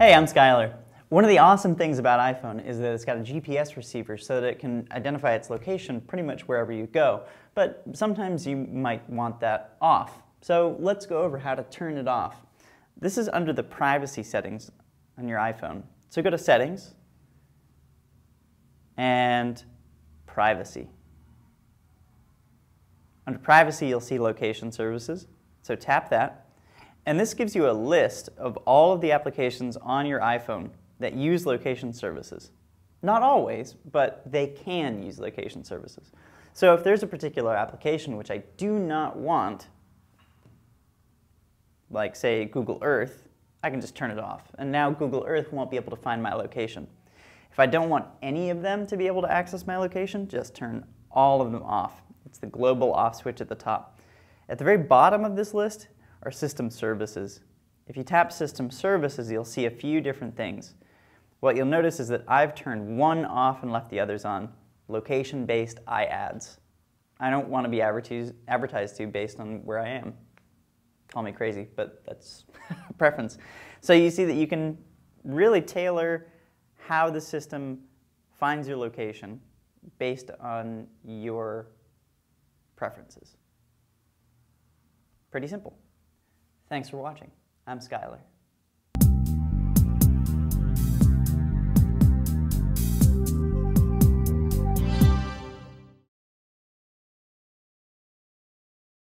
Hey, I'm Skylar. One of the awesome things about iPhone is that it's got a GPS receiver so that it can identify its location pretty much wherever you go. But sometimes you might want that off. So let's go over how to turn it off. This is under the privacy settings on your iPhone. So go to Settings and Privacy. Under Privacy, you'll see Location Services. So tap that. And this gives you a list of all of the applications on your iPhone that use location services. Not always, but they can use location services. So if there's a particular application which I do not want, like say Google Earth, I can just turn it off. And now Google Earth won't be able to find my location. If I don't want any of them to be able to access my location, just turn all of them off. It's the global off switch at the top. At the very bottom of this list are System Services. If you tap System Services, you'll see a few different things. What you'll notice is that I've turned one off and left the others on. Location-based iAds. I don't want to be advertised to based on where I am. Call me crazy, but that's a preference. So you see that you can really tailor how the system finds your location based on your preferences. Pretty simple. Thanks for watching. I'm Skylar.